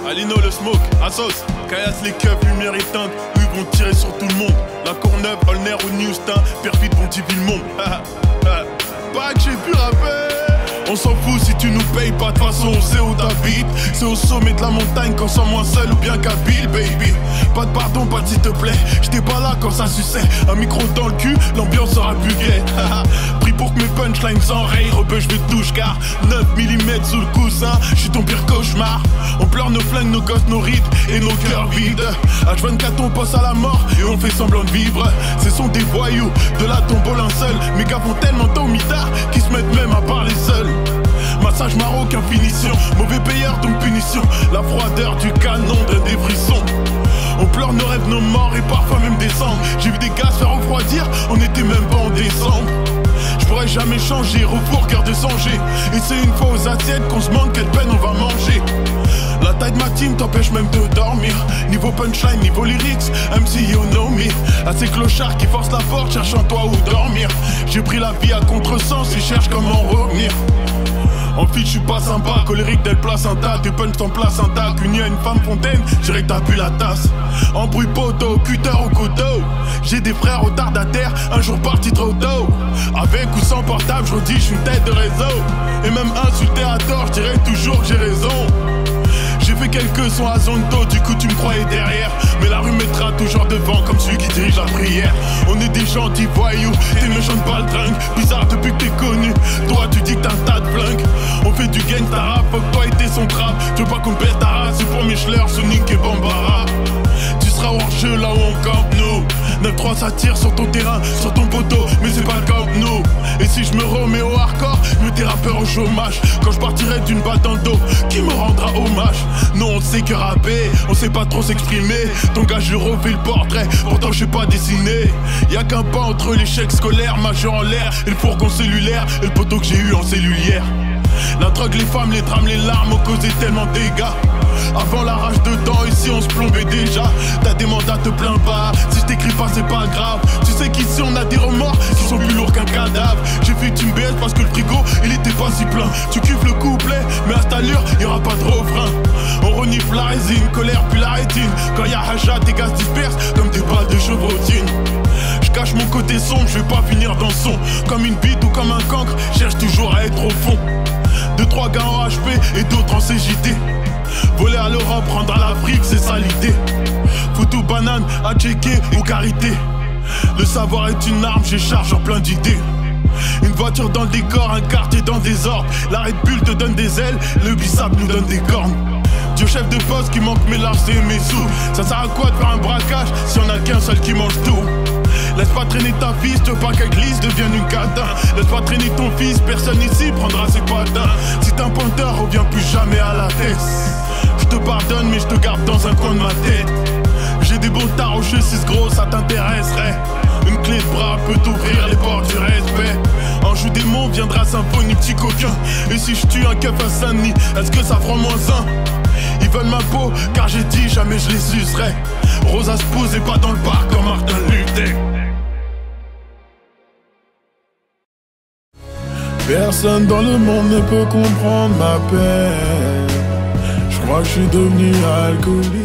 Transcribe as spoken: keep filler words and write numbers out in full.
Yeah, Alino le smoke, Asos, caillasse les keufs, lumière éteinte. Eux vont tirer sur tout le monde. La Courneuve, Olner ou Newstin, perfide bon petit Villemont. Pas que j'ai pu rapper. On s'en fout si tu nous payes pas, de toute façon on sait où t'habites. C'est au sommet de la montagne quand sans moi seul ou bien Kabyle, baby. Pas de pardon, pas de s'il te plaît, j'étais pas là quand ça suçait. Un micro dans le cul, l'ambiance aura pu gay. Pris pour que mes punchlines s'enrayent, rebeu je vais touche car neuf millimètres sous le coussin, j'suis ton pire cauchemar. On pleure nos flingues, nos gosses, nos rides et nos cœurs vides. H vingt-quatre on passe à la mort et on fait semblant de vivre. Ce sont des voyous, de la tombe au linceul. Mes gars font tellement tant mitard qu'ils se mettent même à parler seuls. Massage marocain, finition, mauvais payeur donc punition. La froideur du canon donne des frissons. On pleure nos rêves, nos morts et parfois même des cendres. J'ai vu des gars se faire refroidir, on était même pas en décembre. Je pourrais jamais changer, refour, cœur de songer. Et c'est une fois aux assiettes qu'on se demande quelle peine on va manger. La taille de ma team t'empêche même de dormir. Niveau punchline, niveau lyrics, M C you know me. À ces clochards qui forcent la porte, cherchant en toi où dormir. J'ai pris la vie à contresens et cherche comment revenir. En fille, je suis pas sympa, colérique d'elle placenta. Tes punch t'en placenta, qu'une à une femme fontaine, j'irai que t'as bu la tasse. En bruit poteau, cutter au couteau. J'ai des frères au tardataire, un jour parti trop tôt. Avec ou sans portable, je redis, je suis une tête de réseau. Et même insulté à tort, je dirais toujours que j'ai raison. J'ai fait quelques sons à Zonto, du coup tu me croyais derrière. Mais la rue mettra toujours devant, comme celui qui dirige la prière. On est des gentils voyous, t'es le jeune baltringue. Bizarre depuis que t'es connu, toi tu dis que t'as un tas de flingues. On fait du gang, ta rap, fuck toi et t'es son trap. Tu veux pas qu'on perd ta race, c'est pour Michler, Sonic et Bambara. Tu seras hors jeu là où on campe nous. neuf trois ça tire sur ton terrain, sur ton poteau, mais c'est pas comme nous. Et si je me remets au hardcore, je mets tes rappeurs au chômage. Quand je partirai d'une batte dans le dos, qui me rendra hommage? Non, on sait que rapper, on sait pas trop s'exprimer. Ton gars, je refais le portrait, pourtant je sais pas dessiner. Y'a qu'un pas entre l'échec scolaire, majeur en l'air, et le fourgon cellulaire, et le poteau que j'ai eu en cellulière. La drogue, les femmes, les drames, les larmes ont causé tellement de dégâts. Avant la rage de temps, ici on se plombait déjà. T'as des mandats, te plains pas. Si je t'écris pas, c'est pas grave. Tu sais qu'ici on a des remords qui sont plus lourds qu'un cadavre. J'ai fait une B S parce que le frigo, il était pas si plein. Tu kiffes le couplet, mais à cette allure, y'aura pas de refrain. On renifle la résine, colère puis la rétine. Quand y'a haja, tes gaz dispersent comme des balles de chevrotine. J'cache mon côté sombre, je vais pas finir dans le son. Comme une bite ou comme un cancre, cherche toujours à être au fond. Deux, trois gars en H P et d'autres en C J T. Voler à l'Europe, prendre à l'Afrique, c'est ça l'idée. Foutou banane, à checker ou carité. Le savoir est une arme, j'ai charge en plein d'idées. Une voiture dans le décor, un quartier dans le désordre. La Red Bull te donne des ailes, le bissap nous donne des cornes. Dieu chef de poste qui manque mes larges et mes sous. Ça sert à quoi de faire un braquage si on a qu'un seul qui mange tout? Laisse pas traîner ta fille, si tu veux pas qu'elle glisse, devienne une catin. Laisse pas traîner ton fils, personne ici prendra ses patins. Si t'es un pointeur, reviens plus jamais à la tête. Je te pardonne, mais je te garde dans un coin de ma tête. J'ai des bons tarots, je suis gros, ça t'intéresserait. Une clé de bras peut t'ouvrir les portes du respect. En joue des mots, viendra symphonie, petit coquin. Et si je tue un keuf à Saint-Denis, est-ce que ça fera moins un? Ils veulent ma peau, car j'ai dit jamais je les sucerai. Rosa se pose et pas dans le parc comme Martin Luther. Personne dans le monde ne peut comprendre ma peine. Je crois que je suis devenu alcoolique.